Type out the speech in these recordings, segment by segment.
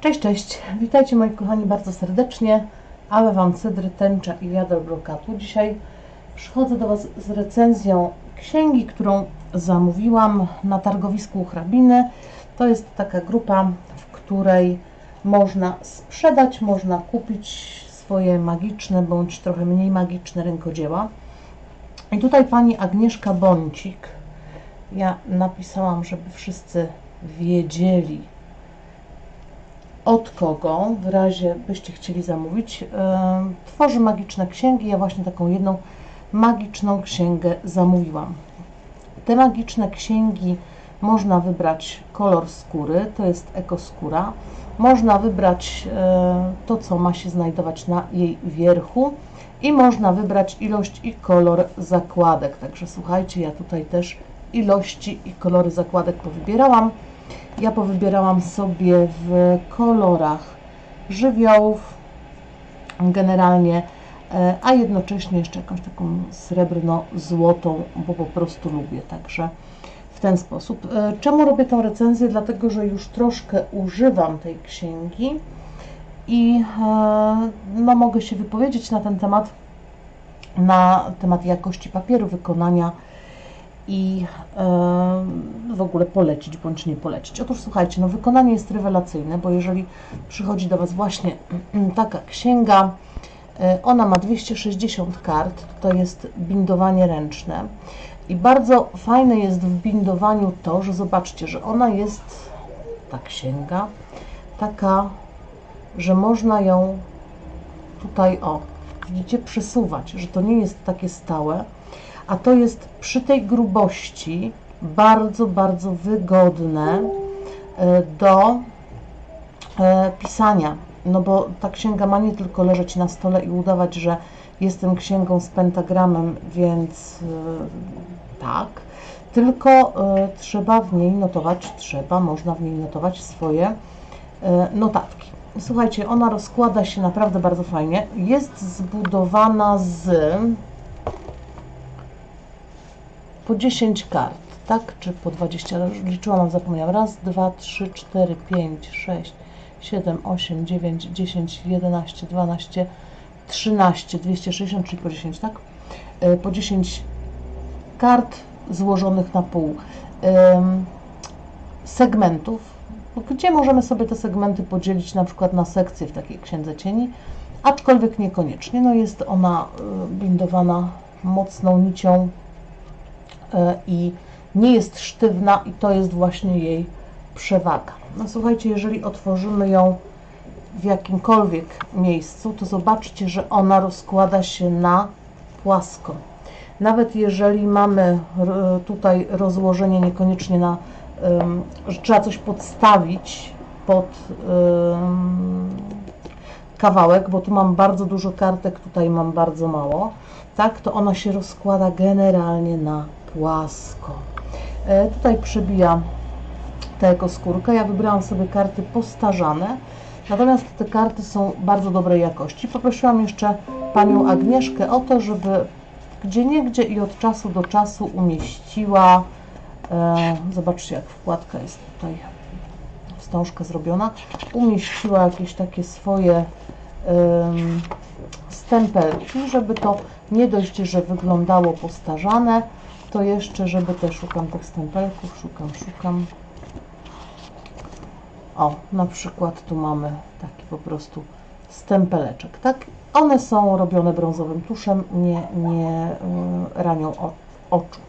Cześć, witajcie moi kochani bardzo serdecznie. Awe Wam cydry, tęcza i wiadro brokatu. Dzisiaj przychodzę do Was z recenzją księgi, którą zamówiłam na targowisku u Hrabiny. To jest taka grupa, w której można sprzedać, można kupić swoje magiczne bądź trochę mniej magiczne rękodzieła. I tutaj pani Agnieszka Boncik. Ja napisałam, żeby wszyscy wiedzieli, od kogo, w razie byście chcieli zamówić, tworzy magiczne księgi. Ja właśnie taką jedną magiczną księgę zamówiłam. Te magiczne księgi można wybrać kolor skóry, to jest ekoskóra. Można wybrać to, co ma się znajdować na jej wierchu i można wybrać ilość i kolor zakładek. Także słuchajcie, ja tutaj też ilości i kolory zakładek powybierałam. Ja powybierałam sobie w kolorach żywiołów generalnie, a jednocześnie jeszcze jakąś taką srebrno-złotą, bo po prostu lubię, także w ten sposób. Czemu robię tą recenzję? Dlatego, że już troszkę używam tej księgi i no, mogę się wypowiedzieć na ten temat, jakości papieru, wykonania i w ogóle polecić bądź nie polecić. Otóż słuchajcie, no wykonanie jest rewelacyjne, bo jeżeli przychodzi do Was właśnie taka księga, ona ma 260 kart, to jest bindowanie ręczne i bardzo fajne jest w bindowaniu to, że zobaczcie, że ona jest, ta księga, taka, że można ją tutaj, o, widzicie, przesuwać, że to nie jest takie stałe, a to jest przy tej grubości bardzo, bardzo wygodne do pisania. No bo ta księga ma nie tylko leżeć na stole i udawać, że jestem księgą z pentagramem, więc tak, tylko trzeba w niej notować, można w niej notować swoje notatki. Słuchajcie, ona rozkłada się naprawdę bardzo fajnie. Jest zbudowana z po 10 kart, tak? Czy po 20? Liczyłam, zapomniałam. Raz, dwa, trzy, cztery, pięć, sześć, 7, 8, 9, 10, 11, 12, 13, 260, czyli po 10, tak? Po 10 kart złożonych na pół segmentów, gdzie możemy sobie te segmenty podzielić na przykład na sekcje w takiej Księdze Cieni, aczkolwiek niekoniecznie. No jest ona bindowana mocną nicią i nie jest sztywna i to jest właśnie jej przewaga. No słuchajcie, jeżeli otworzymy ją w jakimkolwiek miejscu, to zobaczcie, że ona rozkłada się na płasko. Nawet jeżeli mamy tutaj rozłożenie niekoniecznie na, że trzeba coś podstawić pod kawałek, bo tu mam bardzo dużo kartek, tutaj mam bardzo mało, tak, to ona się rozkłada generalnie na płasko. Tutaj przebija ta ekoskórka. Ja wybrałam sobie karty postarzane, natomiast te karty są bardzo dobrej jakości. Poprosiłam jeszcze panią Agnieszkę o to, żeby gdzieniegdzie i od czasu do czasu umieściła, zobaczcie jak wkładka jest tutaj, wstążka zrobiona, umieściła jakieś takie swoje stempelki, żeby to nie dość, że wyglądało postarzane, to jeszcze, żeby też szukam tych stempelków, szukam. O, na przykład tu mamy taki po prostu stempeleczek, tak? One są robione brązowym tuszem, nie ranią oczu.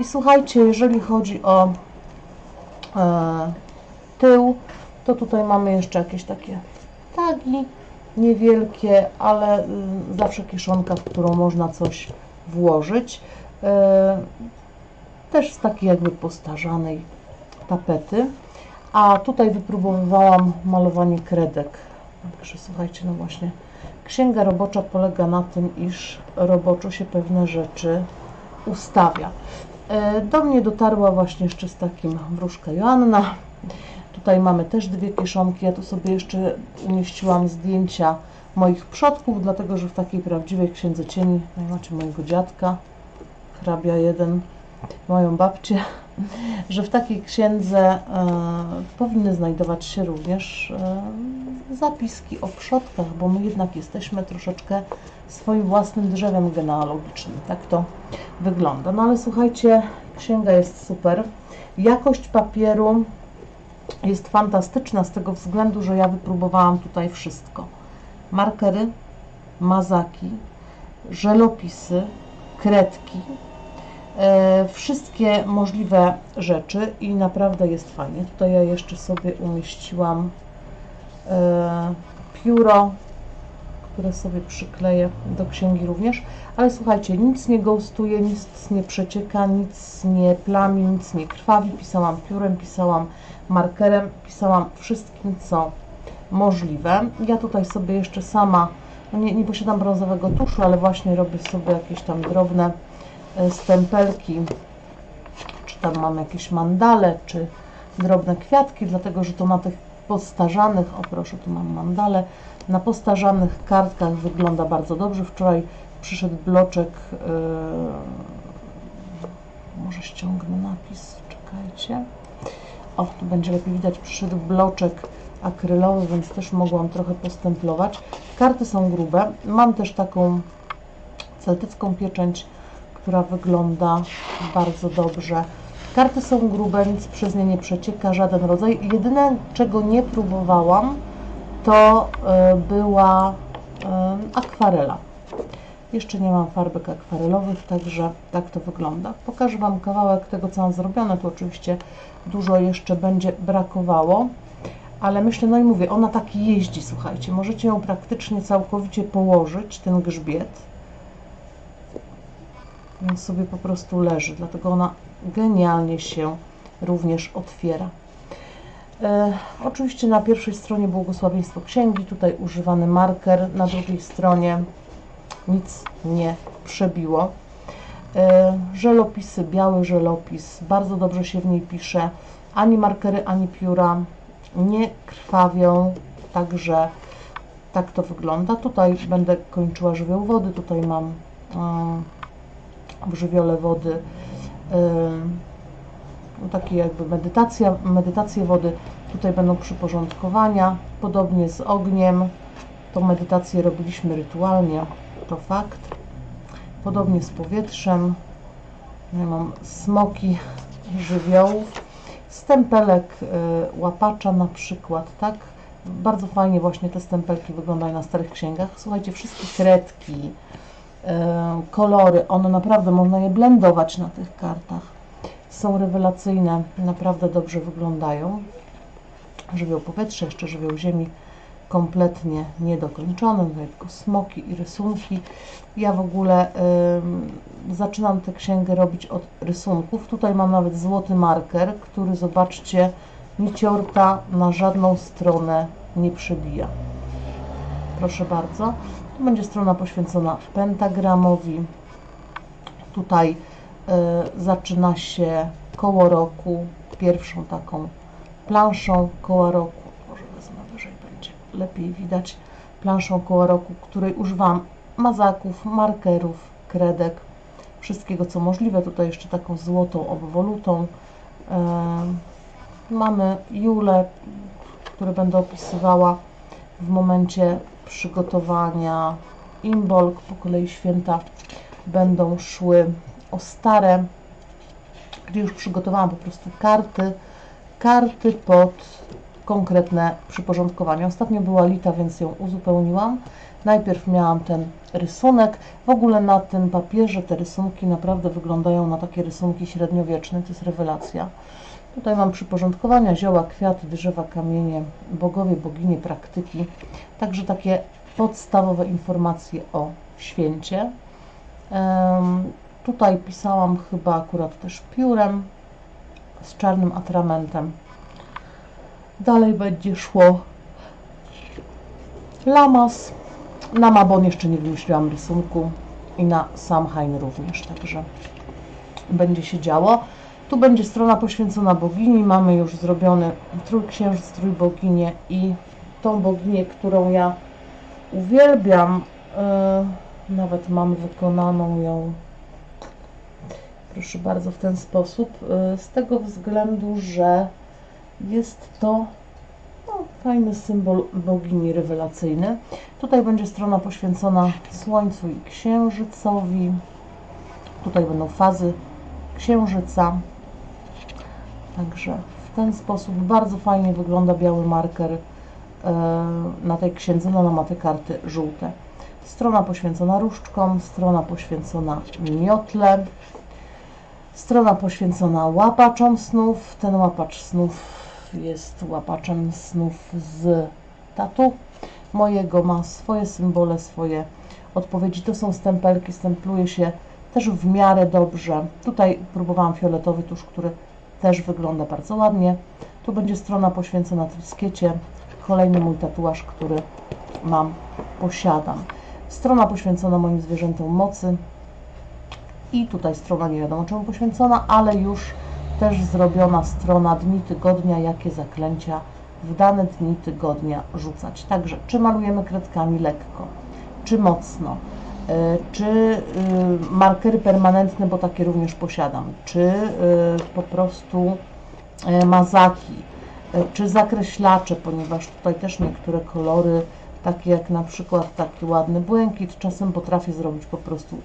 I słuchajcie, jeżeli chodzi o tył, to tutaj mamy jeszcze jakieś takie tagi niewielkie, ale zawsze kieszonka, w którą można coś włożyć. Też z takiej jakby postarzanej tapety. A tutaj wypróbowałam malowanie kredek. Także słuchajcie, no właśnie, księga robocza polega na tym, iż roboczo się pewne rzeczy ustawia. Do mnie dotarła właśnie jeszcze z takim wróżka Joanna. Tutaj mamy też dwie kieszonki. Ja tu sobie jeszcze umieściłam zdjęcia moich przodków, dlatego że w takiej prawdziwej Księdze Cieni, no, macie mojego dziadka, hrabia jeden, moją babcię, że w takiej księdze powinny znajdować się również zapiski o przodkach, bo my jednak jesteśmy troszeczkę swoim własnym drzewem genealogicznym. Tak to wygląda. No ale słuchajcie, księga jest super. Jakość papieru jest fantastyczna z tego względu, że ja wypróbowałam tutaj wszystko. Markery, mazaki, żelopisy, kredki, wszystkie możliwe rzeczy i naprawdę jest fajnie. Tutaj ja jeszcze sobie umieściłam pióro, które sobie przykleję do księgi również, ale słuchajcie, nic nie ghostuje, nic nie przecieka, nic nie plami, nic nie krwawi. Pisałam piórem, pisałam markerem, pisałam wszystkim, co możliwe. Ja tutaj sobie jeszcze sama, nie posiadam brązowego tuszu, ale właśnie robię sobie jakieś tam drobne stempelki, czy tam mam jakieś mandale, czy drobne kwiatki, dlatego, że to na tych postarzanych, o proszę, tu mam mandale, na postarzanych kartkach wygląda bardzo dobrze. Wczoraj przyszedł bloczek, może ściągnę napis, czekajcie, o, tu będzie lepiej widać, przyszedł bloczek akrylowy, więc też mogłam trochę postemplować. Karty są grube, mam też taką celtycką pieczęć, która wygląda bardzo dobrze. Karty są grube, nic przez nie nie przecieka, żaden rodzaj. Jedyne, czego nie próbowałam, to była akwarela. Jeszcze nie mam farbek akwarelowych, także tak to wygląda. Pokażę Wam kawałek tego, co mam zrobione. Tu oczywiście dużo jeszcze będzie brakowało, ale myślę, no i mówię, ona tak jeździ, słuchajcie. Możecie ją praktycznie całkowicie położyć, ten grzbiet. On sobie po prostu leży, dlatego ona genialnie się również otwiera. Oczywiście na pierwszej stronie błogosławieństwo księgi, tutaj używany marker, na drugiej stronie nic nie przebiło. Żelopisy, biały żelopis, bardzo dobrze się w niej pisze, ani markery, ani pióra nie krwawią, także tak to wygląda. Tutaj będę kończyła żywioł wody, tutaj mam... w żywiole wody, takie jakby medytacje wody, tutaj będą przyporządkowania, podobnie z ogniem, tą medytację robiliśmy rytualnie, to fakt, podobnie z powietrzem, ja mam smoki żywiołów, stempelek łapacza na przykład, tak, bardzo fajnie właśnie te stempelki wyglądają na starych księgach, słuchajcie, wszystkie kredki, kolory, one naprawdę można je blendować na tych kartach, są rewelacyjne, naprawdę dobrze wyglądają. Żywioł powietrza, jeszcze żywioł ziemi kompletnie niedokończony, tylko smoki i rysunki. Ja w ogóle zaczynam tę księgę robić od rysunków, tutaj mam nawet złoty marker, który zobaczcie, niciorka na żadną stronę nie przebija, proszę bardzo. Będzie strona poświęcona pentagramowi. Tutaj zaczyna się koło roku, pierwszą taką planszą koła roku. Może wezmę wyżej, będzie lepiej widać. Planszą koła roku, której używam mazaków, markerów, kredek, wszystkiego co możliwe. Tutaj jeszcze taką złotą obwolutą. Mamy jule, które będę opisywała w momencie przygotowania Imbolg, po kolei święta będą szły o stare, gdzie już przygotowałam po prostu karty pod konkretne przyporządkowania. Ostatnio była Lita, więc ją uzupełniłam. Najpierw miałam ten rysunek. W ogóle na tym papierze te rysunki naprawdę wyglądają na takie rysunki średniowieczne, to jest rewelacja. Tutaj mam przyporządkowania, zioła, kwiaty, drzewa, kamienie, bogowie, boginie, praktyki. Także takie podstawowe informacje o święcie. Tutaj pisałam chyba akurat też piórem z czarnym atramentem. Dalej będzie szło Lamas. Na Mabon jeszcze nie wymyśliłam rysunku i na Samhain również, także będzie się działo. Tu będzie strona poświęcona bogini, mamy już zrobiony trójksiężyc, trójboginię i tą boginię, którą ja uwielbiam, nawet mam wykonaną ją, proszę bardzo, w ten sposób, z tego względu, że jest to fajny symbol bogini rewelacyjny. Tutaj będzie strona poświęcona Słońcu i Księżycowi. Tutaj będą fazy Księżyca. Także w ten sposób bardzo fajnie wygląda biały marker na tej księdze, no, ma te karty żółte. Strona poświęcona różdżkom, strona poświęcona miotle, strona poświęcona łapaczom snów. Ten łapacz snów jest łapaczem snów z tatu mojego, ma swoje symbole, swoje odpowiedzi. To są stempelki, stempluje się też w miarę dobrze. Tutaj próbowałam fioletowy tusz, który też wygląda bardzo ładnie. Tu będzie strona poświęcona triskiecie, kolejny mój tatuaż, który mam, posiadam. Strona poświęcona moim zwierzętom mocy i tutaj strona nie wiadomo czemu poświęcona, ale już też zrobiona strona dni tygodnia, jakie zaklęcia w dane dni tygodnia rzucać. Także czy malujemy kredkami lekko, czy mocno, czy markery permanentne, bo takie również posiadam, czy po prostu mazaki, czy zakreślacze, ponieważ tutaj też niektóre kolory, takie jak na przykład taki ładny błękit, czasem potrafię zrobić po prostu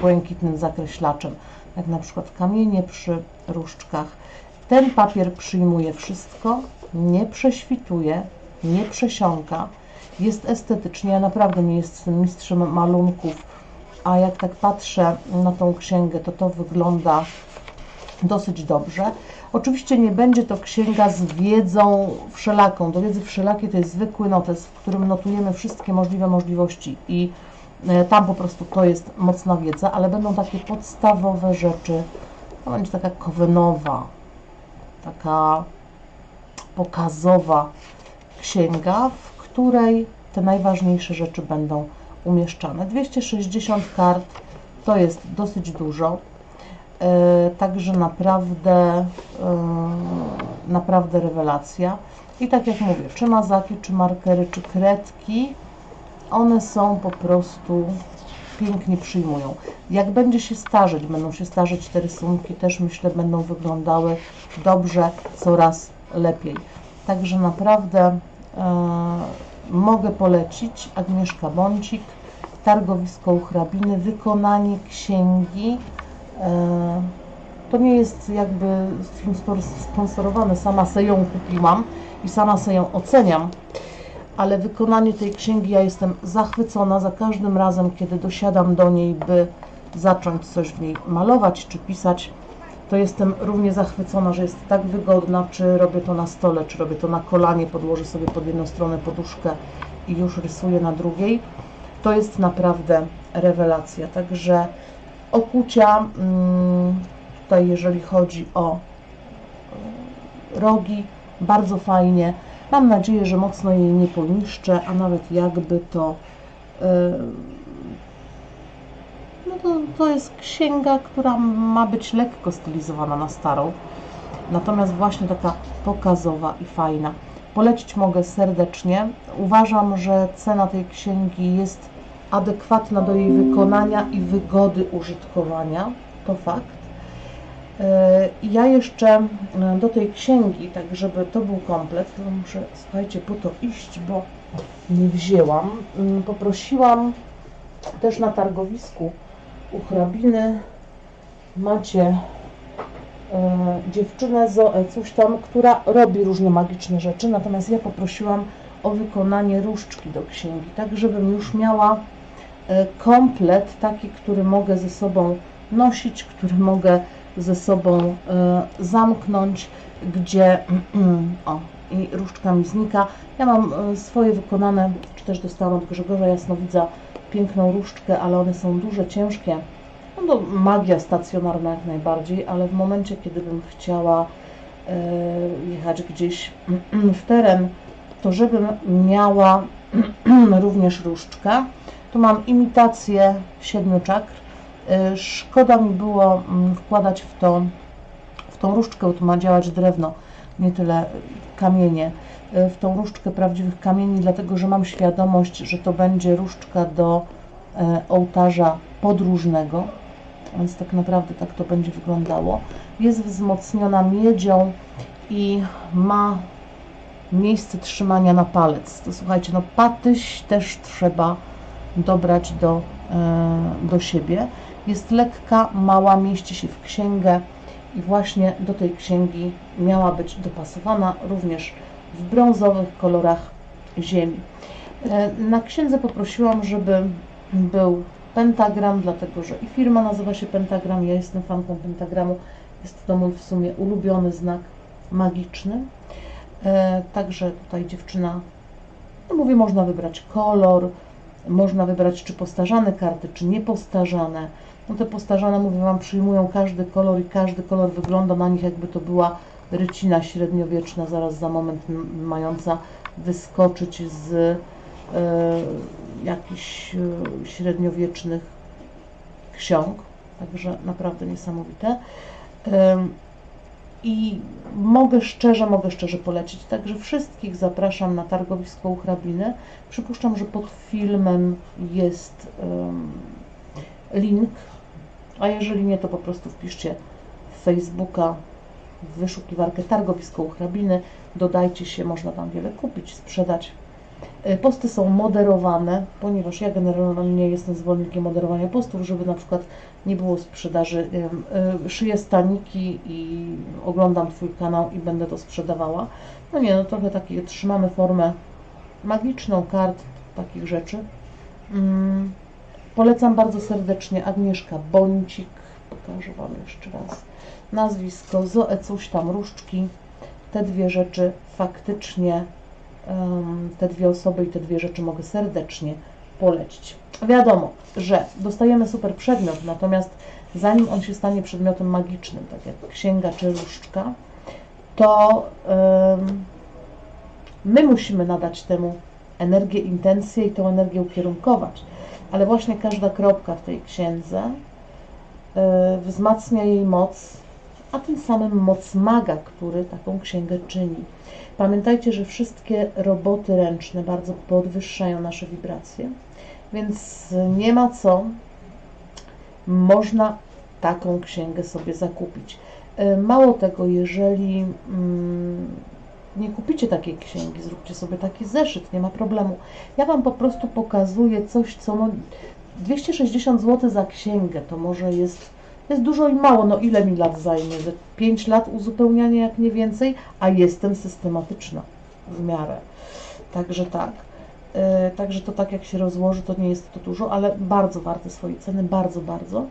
błękitnym zakreślaczem, jak na przykład kamienie przy różdżkach. Ten papier przyjmuje wszystko, nie prześwituje, nie przesiąka, jest estetycznie. Ja naprawdę nie jestem mistrzem malunków, a jak tak patrzę na tą księgę, to to wygląda dosyć dobrze. Oczywiście nie będzie to księga z wiedzą wszelaką. Do wiedzy wszelakiej to jest zwykły notes, w którym notujemy wszystkie możliwe możliwości i tam po prostu to jest mocna wiedza, ale będą takie podstawowe rzeczy. To będzie taka kowenowa, taka pokazowa księga, w której te najważniejsze rzeczy będą umieszczane. 260 kart to jest dosyć dużo, także naprawdę rewelacja. I tak jak mówię, czy mazaki, czy markery, czy kredki, one są po prostu pięknie przyjmują. Jak będzie się starzeć, będą się starzeć te rysunki, też myślę będą wyglądały dobrze, coraz lepiej. Także naprawdę mogę polecić Agnieszka Boncik, Targowisko u Hrabiny, wykonanie księgi. To nie jest jakby film sponsorowany, sama se ją kupiłam i sama se ją oceniam, ale wykonanie tej księgi, ja jestem zachwycona za każdym razem, kiedy dosiadam do niej, by zacząć coś w niej malować czy pisać, to jestem równie zachwycona, że jest tak wygodna, czy robię to na stole, czy robię to na kolanie, podłożę sobie pod jedną stronę poduszkę i już rysuję na drugiej. To jest naprawdę rewelacja, także okucia, tutaj jeżeli chodzi o rogi, bardzo fajnie. Mam nadzieję, że mocno jej nie poniszczę, a nawet jakby to... to jest księga, która ma być lekko stylizowana na starą, natomiast właśnie taka pokazowa i fajna. Polecić mogę serdecznie. Uważam, że cena tej księgi jest adekwatna do jej wykonania i wygody użytkowania. To fakt. Ja jeszcze do tej księgi, tak żeby to był komplet, to muszę, słuchajcie, po to iść, bo nie wzięłam. Poprosiłam też na targowisku u Hrabiny, macie dziewczynę Zoe, coś tam, która robi różne magiczne rzeczy, natomiast ja poprosiłam o wykonanie różdżki do księgi, tak żebym już miała komplet taki, który mogę ze sobą nosić, który mogę ze sobą zamknąć, gdzie o, i różdżka mi znika. Ja mam swoje wykonane, czy też dostałam od Grzegorza Jasnowidza piękną różdżkę, ale one są duże, ciężkie. No to magia stacjonarna jak najbardziej, ale w momencie, kiedy bym chciała jechać gdzieś w teren, to żebym miała również różdżkę. Tu mam imitację 7 czakr. Szkoda mi było wkładać w tą różdżkę, bo tu ma działać drewno, nie tyle kamienie, w tą różdżkę prawdziwych kamieni, dlatego że mam świadomość, że to będzie różdżka do ołtarza podróżnego, więc tak naprawdę tak to będzie wyglądało. Jest wzmocniona miedzią i ma miejsce trzymania na palec. To słuchajcie, no patyś też trzeba dobrać do siebie. Jest lekka, mała, mieści się w księgę i właśnie do tej księgi miała być dopasowana również w brązowych kolorach ziemi. Na księdze poprosiłam, żeby był pentagram, dlatego że i firma nazywa się Pentagram, ja jestem fanką pentagramu, jest to mój w sumie ulubiony znak magiczny. Także tutaj dziewczyna, no mówię, można wybrać kolor, można wybrać czy postarzane karty, czy niepostarzane. No te postarzane, mówię Wam, przyjmują każdy kolor i każdy kolor wygląda na nich, jakby to była rycina średniowieczna, zaraz za moment mająca wyskoczyć z jakichś średniowiecznych ksiąg. Także naprawdę niesamowite. I mogę szczerze polecić, także wszystkich zapraszam na targowisko u Hrabiny. Przypuszczam, że pod filmem jest link, a jeżeli nie, to po prostu wpiszcie w Facebooka w wyszukiwarkę targowisko u Hrabiny, dodajcie się, można tam wiele kupić, sprzedać. Posty są moderowane, ponieważ ja generalnie jestem zwolennikiem moderowania postów, żeby na przykład nie było sprzedaży. Szyję staniki i oglądam Twój kanał i będę to sprzedawała. No nie, no trochę takie trzymamy formę magiczną, kart, takich rzeczy. Polecam bardzo serdecznie. Agnieszka Boncik, pokażę Wam jeszcze raz nazwisko, coś tam różdżki, te dwie rzeczy faktycznie. Te dwie osoby i te dwie rzeczy mogę serdecznie polecić. Wiadomo, że dostajemy super przedmiot, natomiast zanim on się stanie przedmiotem magicznym, tak jak księga czy różdżka, to my musimy nadać temu energię, intencję i tą energię ukierunkować. Ale właśnie każda kropka w tej księdze wzmacnia jej moc, a tym samym moc maga, który taką księgę czyni. Pamiętajcie, że wszystkie roboty ręczne bardzo podwyższają nasze wibracje, więc nie ma co, można taką księgę sobie zakupić. Mało tego, jeżeli nie kupicie takiej księgi, zróbcie sobie taki zeszyt, nie ma problemu. Ja Wam po prostu pokazuję coś, co... No, 260 zł za księgę to może jest dużo i mało, no ile mi lat zajmie? Ze 5 lat uzupełniania, jak nie więcej, a jestem systematyczna w miarę. Także tak. Także to tak jak się rozłoży, to nie jest to dużo, ale bardzo warte swojej ceny, bardzo, bardzo.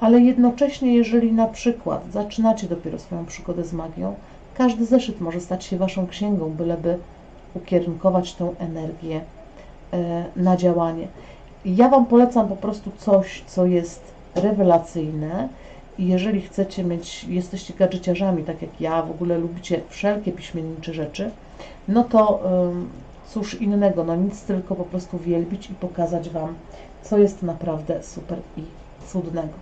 Ale jednocześnie, jeżeli na przykład zaczynacie dopiero swoją przygodę z magią, każdy zeszyt może stać się Waszą księgą, byleby ukierunkować tą energię na działanie. Ja Wam polecam po prostu coś, co jest rewelacyjne. Jeżeli chcecie mieć, jesteście gadżeciarzami, tak jak ja, w ogóle lubicie wszelkie piśmiennicze rzeczy, no to cóż innego, no nic, tylko po prostu wielbić i pokazać Wam, co jest naprawdę super i cudnego.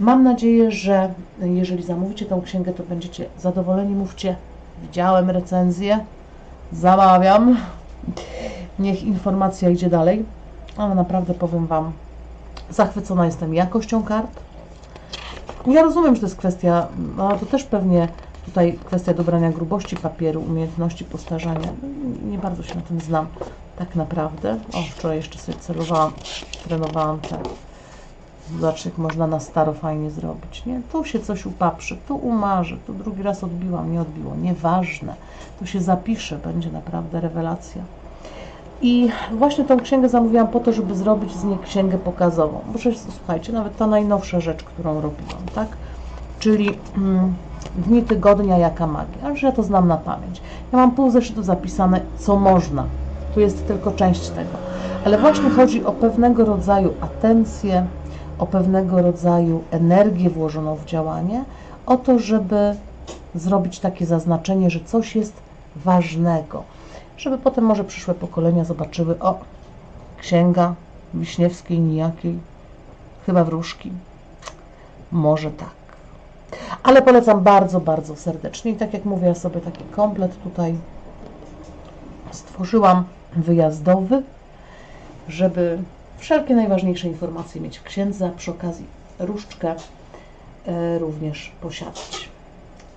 Mam nadzieję, że jeżeli zamówicie tą księgę, to będziecie zadowoleni. Mówcie, widziałem recenzję, zamawiam. Niech informacja idzie dalej, ale naprawdę powiem Wam, zachwycona jestem jakością kart. Ja rozumiem, że to jest kwestia, no to też pewnie tutaj kwestia dobrania grubości papieru, umiejętności postarzania. Nie bardzo się na tym znam tak naprawdę. O, wczoraj jeszcze sobie celowałam, trenowałam te. Zobaczcie, jak można na staro fajnie zrobić, nie? Tu się coś upaprzy, tu umarzy, tu drugi raz odbiłam, nie odbiło. Nieważne. Tu się zapisze, będzie naprawdę rewelacja. I właśnie tą księgę zamówiłam po to, żeby zrobić z niej księgę pokazową. Bo przecież, słuchajcie, nawet ta najnowsza rzecz, którą robiłam, tak? Czyli dni tygodnia, jaka magia. Ale ja to znam na pamięć. Ja mam pół zeszytu zapisane, co można. Tu jest tylko część tego. Ale właśnie chodzi o pewnego rodzaju atencję, o pewnego rodzaju energię włożoną w działanie, o to, żeby zrobić takie zaznaczenie, że coś jest ważnego. Żeby potem może przyszłe pokolenia zobaczyły, o, księga Wiśniewskiej nijakiej, chyba wróżki, może tak. Ale polecam bardzo, bardzo serdecznie i tak jak mówię, ja sobie taki komplet tutaj stworzyłam wyjazdowy, żeby wszelkie najważniejsze informacje mieć w księdze, a przy okazji różdżkę również posiadać.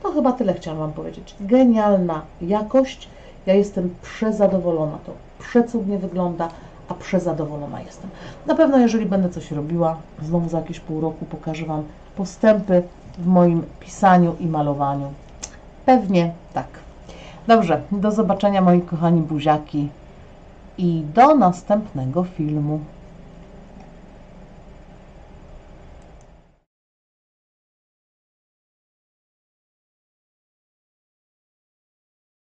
To chyba tyle chciałam Wam powiedzieć. Genialna jakość. Ja jestem przezadowolona. To przecudnie wygląda, a przezadowolona jestem. Na pewno, jeżeli będę coś robiła, znowu za jakieś pół roku pokażę Wam postępy w moim pisaniu i malowaniu. Pewnie tak. Dobrze, do zobaczenia moi kochani buziaki i do następnego filmu.